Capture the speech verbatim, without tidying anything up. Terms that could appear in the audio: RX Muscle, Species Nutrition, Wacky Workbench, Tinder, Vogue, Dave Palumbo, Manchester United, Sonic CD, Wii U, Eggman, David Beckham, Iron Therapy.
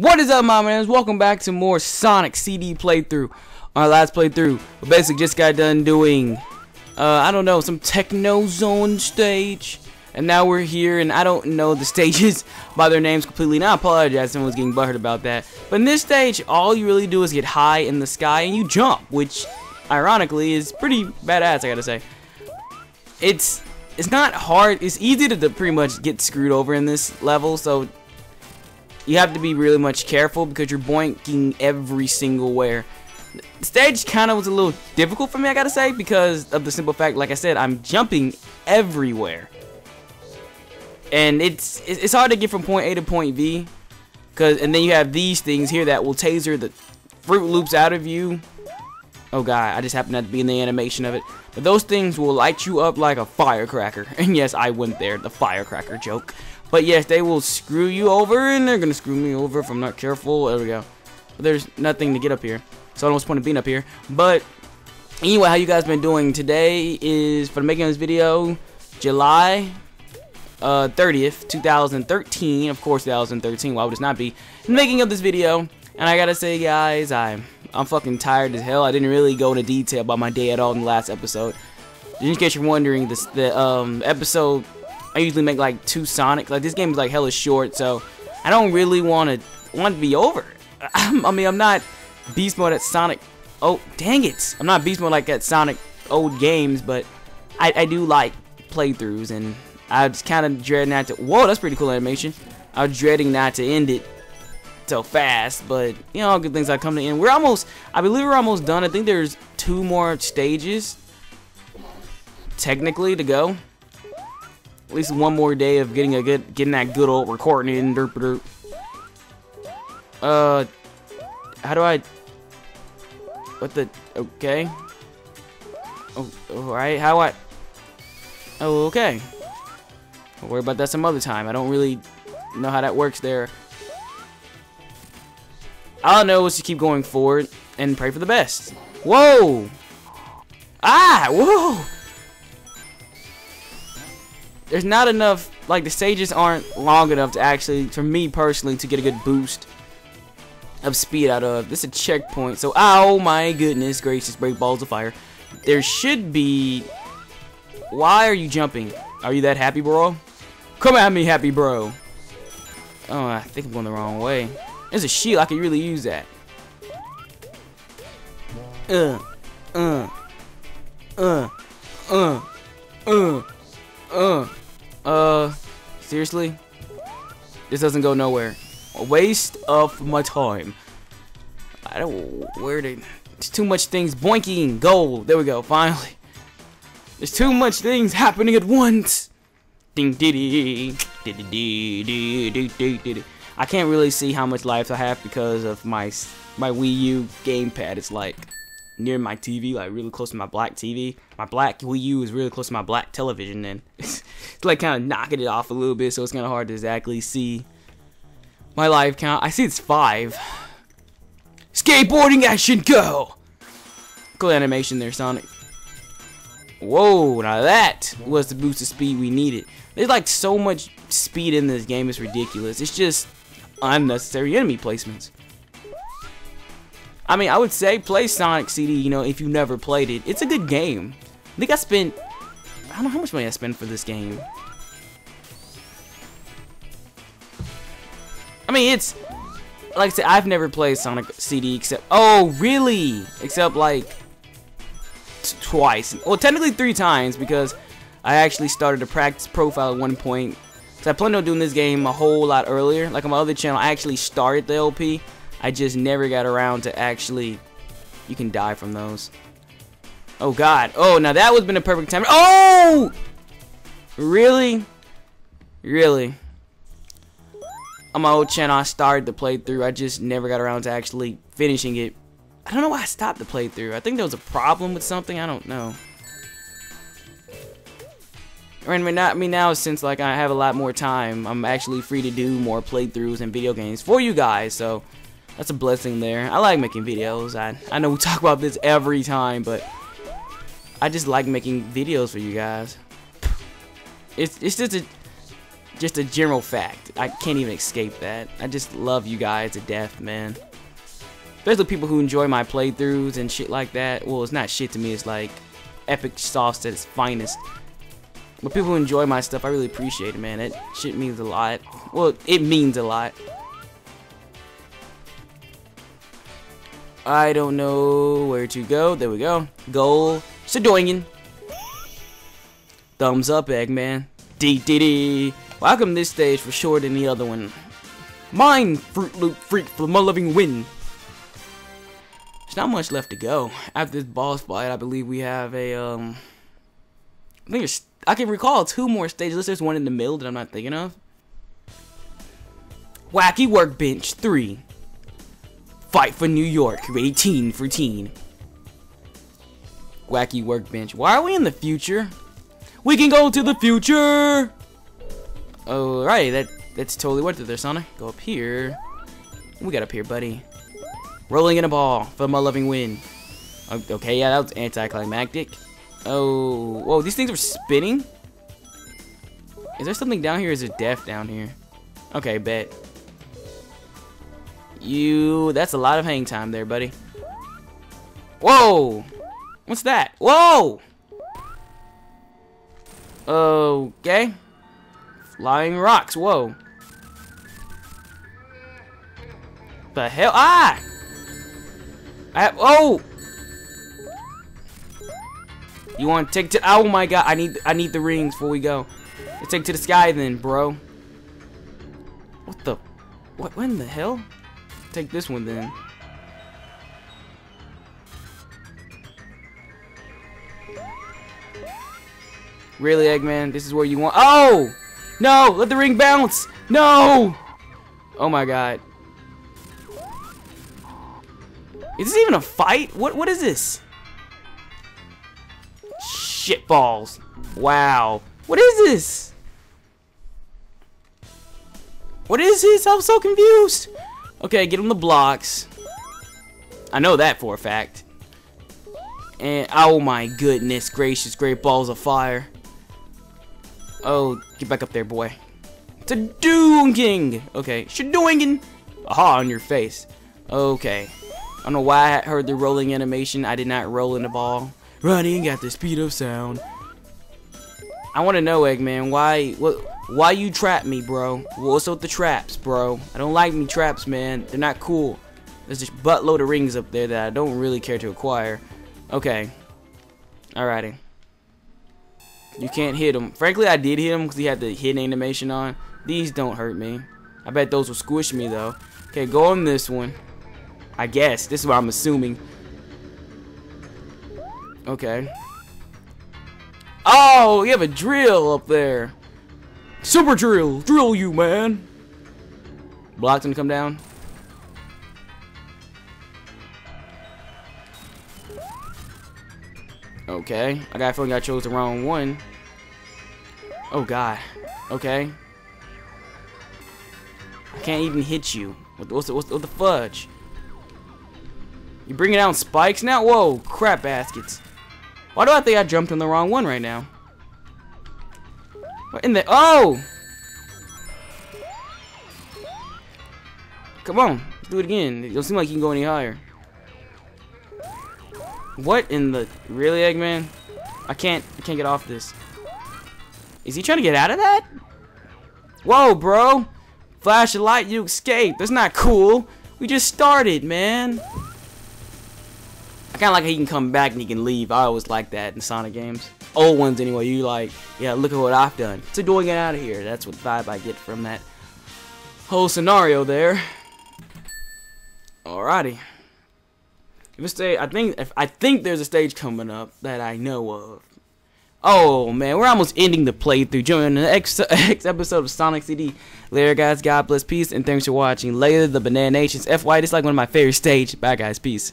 What is up, my man? Welcome back to more Sonic C D playthrough. Our last playthrough, we basically just got done doing, uh, I don't know, some Techno Zone stage. And now we're here, and I don't know the stages by their names completely. And I apologize, someone was getting butthurt about that. But in this stage, all you really do is get high in the sky and you jump, which, ironically, is pretty badass, I gotta say. It's, it's not hard. It's easy to, to pretty much get screwed over in this level, so you have to be really much careful because you're boinking every single where. The stage kind of was a little difficult for me, I gotta say, because of the simple fact, like I said, I'm jumping everywhere. And it's it's hard to get from point A to point B. Cause, and then you have these things here that will taser the Fruit Loops out of you. Oh god, I just happen not to be in the animation of it. But those things will light you up like a firecracker. And yes, I went there, the firecracker joke. But yes, they will screw you over, and they're gonna screw me over if I'm not careful. There we go. But there's nothing to get up here, so I don't want to be up here. But anyway, how you guys been doing today is, for the making of this video, July uh, thirtieth, two thousand thirteen. Of course, two thousand thirteen. Why would it not be? In the making of this video, and I gotta say, guys, I'm I'm fucking tired as hell. I didn't really go into detail about my day at all in the last episode. In case you're wondering, this the um episode. I usually make like two Sonics. Like, this game is like hella short, so I don't really want to want to be over. I mean, I'm not beast mode at Sonic. Oh, dang it! I'm not beast mode like at Sonic old games, but I, I do like playthroughs, and I was kind of dreading not to. Whoa, that's pretty cool animation. I was dreading not to end it so fast, but you know, all good things I come to end. We're almost. I believe we're almost done. I think there's two more stages technically to go. At least one more day of getting a good, getting that good old recording in. Derp derp. Uh, how do I? What the? Okay. Oh, all right. How do I? Oh, okay. I'll worry about that some other time. I don't really know how that works there. All I know is to keep going forward and pray for the best. Whoa! Ah! Whoa! There's not enough, like the stages aren't long enough to actually, for me personally, to get a good boost of speed out of. This is a checkpoint, so, oh my goodness gracious, break balls of fire. There should be, why are you jumping? Are you that happy, bro? Come at me, happy bro. Oh, I think I'm going the wrong way. There's a shield, I could really use that. Uh, uh, uh, uh, uh. Uh, uh, seriously? This doesn't go nowhere. A waste of my time. I don't, where did, it's too much things, boinking, gold, there we go, finally. There's too much things happening at once. Ding diddy, diddy diddy diddy diddy. I can't really see how much life I have because of my, my Wii U gamepad, it's like near my T V, like really close to my black T V. My black Wii U is really close to my black television, then it's like kind of knocking it off a little bit, so it's kind of hard to exactly see my life count. I see it's five. Skateboarding action, go! Cool animation there, Sonic. Whoa, now that was the boost of speed we needed. There's like so much speed in this game, it's ridiculous. It's just unnecessary enemy placements. I mean, I would say play Sonic C D, you know, if you never played it. It's a good game. I think I spent, I don't know how much money I spent for this game. I mean, it's, like I said, I've never played Sonic C D except, oh, really? Except, like, t twice. Well, technically three times because I actually started a practice profile at one point. So I planned on doing this game a whole lot earlier. Like on my other channel, I actually started the L P. I just never got around to actually. You can die from those. Oh god. Oh, now that would've been a perfect time. Oh! Really? Really? On my old channel, I started the playthrough. I just never got around to actually finishing it. I don't know why I stopped the playthrough. I think there was a problem with something. I don't know. I mean, not me now, since like I have a lot more time, I'm actually free to do more playthroughs and video games for you guys, so that's a blessing there. I like making videos. I, I know we talk about this every time, but I just like making videos for you guys. It's, it's just a... just a general fact. I can't even escape that. I just love you guys to death, man. Especially people who enjoy my playthroughs and shit like that. Well, it's not shit to me. It's like epic sauce at its finest. But people who enjoy my stuff, I really appreciate it, man. That shit means a lot. Well, it means a lot. I don't know where to go. There we go. Goal. Sedoyan. Thumbs up, Eggman. D D D. Welcome this stage for sure than the other one. Mine, Fruit Loop Freak, for my loving win. There's not much left to go. After this boss fight, I believe we have a, um... I think it's... I can recall two more stages, unless there's one in the middle that I'm not thinking of. Wacky Workbench three. Fight for New York, rated teen for teen. Wacky Workbench. Why are we in the future? We can go to the future! Alright, that, that's totally worth it there, Sonic. Go up here. We got up here, buddy. Rolling in a ball for my loving win. Okay, yeah, that was anticlimactic. Oh, whoa, these things are spinning? Is there something down here? Is there death down here? Okay, bet. You, that's a lot of hang time there, buddy. Whoa! What's that? Whoa! Okay. Flying rocks, whoa. The hell? Ah! I have, oh! You want to take to, oh my god, I need I need the rings before we go. Let's take to the sky then, bro. What the, what, when the hell? Take this one then. Really, Eggman, this is where you want, oh! No, let the ring bounce! No! Oh my god. Is this even a fight? What? What is this? Shit balls. Wow. What is this? What is this? I'm so confused. Okay, get him the blocks. I know that for a fact. And, oh my goodness gracious, great balls of fire. Oh, get back up there, boy. It's a doing. Okay, Shadooing. Aha, on your face. Okay. I don't know why I heard the rolling animation. I did not roll in the ball. Running at the speed of sound. I want to know, Eggman, why what, why you trap me, bro? What's up with the traps, bro? I don't like me traps, man. They're not cool. There's just buttload of rings up there that I don't really care to acquire. Okay. Alrighty. You can't hit him. Frankly, I did hit him because he had the hit animation on. These don't hurt me. I bet those will squish me, though. Okay, go on this one. I guess. This is what I'm assuming. Okay. Oh, you have a drill up there. Super drill. Drill you, man. Block's gonna come down. Okay. I got a feeling I chose the wrong one. Oh, God. Okay. I can't even hit you. What's the, what's the, what the fudge? You bringing down spikes now? Whoa, crap baskets. Why do I think I jumped on the wrong one right now? What in the, oh! Come on, let's do it again. It don't seem like you can go any higher. What in the, really, Eggman? I can't, I can't get off this. Is he trying to get out of that? Whoa, bro. Flash of light, you escaped. That's not cool. We just started, man. I kind of like how he can come back and he can leave. I always like that in Sonic games. Old ones anyway, you like, yeah, look at what I've done. So doing it out of here. That's what vibe I get from that whole scenario there. Alrighty. If stay, I think if, I think there's a stage coming up that I know of. Oh man, we're almost ending the playthrough. Join the next, next episode of Sonic C D. Later guys, God bless, peace, and thanks for watching. Later, the Banana Nations. F Y, this is like one of my favorite stages. Bye guys, peace.